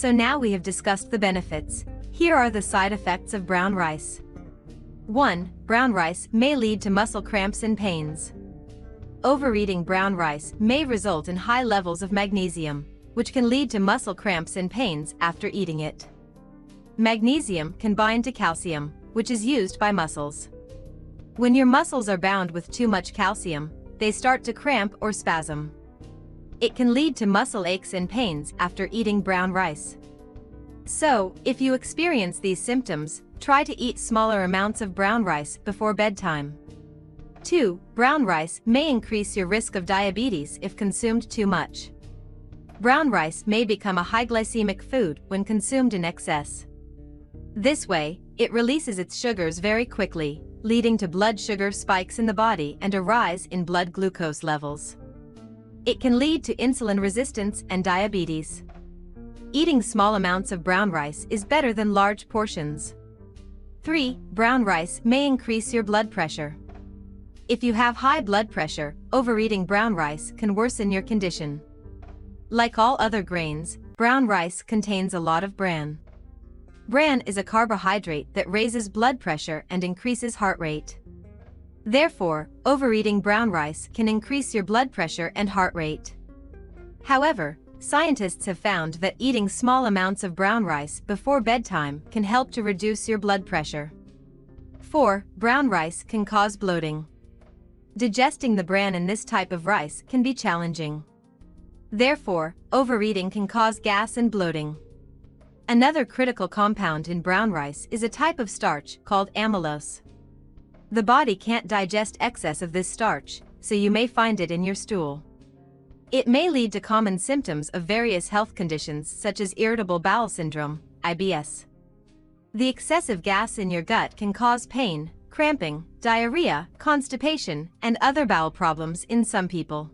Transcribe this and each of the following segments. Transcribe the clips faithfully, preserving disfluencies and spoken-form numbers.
So now we have discussed the benefits. Here are the side effects of brown rice. one. Brown rice may lead to muscle cramps and pains. Overeating brown rice may result in high levels of magnesium, which can lead to muscle cramps and pains after eating it. Magnesium can bind to calcium, which is used by muscles. When your muscles are bound with too much calcium, they start to cramp or spasm. It can lead to muscle aches and pains after eating brown rice. So, if you experience these symptoms, try to eat smaller amounts of brown rice before bedtime. two. Brown rice may increase your risk of diabetes if consumed too much. Brown rice may become a high-glycemic food when consumed in excess. This way, it releases its sugars very quickly, leading to blood sugar spikes in the body and a rise in blood glucose levels. It can lead to insulin resistance and diabetes. Eating small amounts of brown rice is better than large portions. three. Brown rice may increase your blood pressure. If you have high blood pressure, overeating brown rice can worsen your condition. Like all other grains, brown rice contains a lot of bran. Bran is a carbohydrate that raises blood pressure and increases heart rate. Therefore, overeating brown rice can increase your blood pressure and heart rate. However, scientists have found that eating small amounts of brown rice before bedtime can help to reduce your blood pressure. four. Brown rice can cause bloating. Digesting the bran in this type of rice can be challenging. Therefore, overeating can cause gas and bloating. Another critical compound in brown rice is a type of starch called amylose. The body can't digest excess of this starch, so you may find it in your stool. It may lead to common symptoms of various health conditions such as irritable bowel syndrome, I B S. The excessive gas in your gut can cause pain, cramping, diarrhea, constipation, and other bowel problems in some people.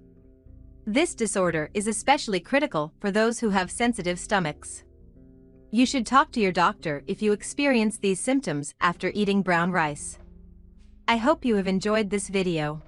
This disorder is especially critical for those who have sensitive stomachs. You should talk to your doctor if you experience these symptoms after eating brown rice. I hope you have enjoyed this video.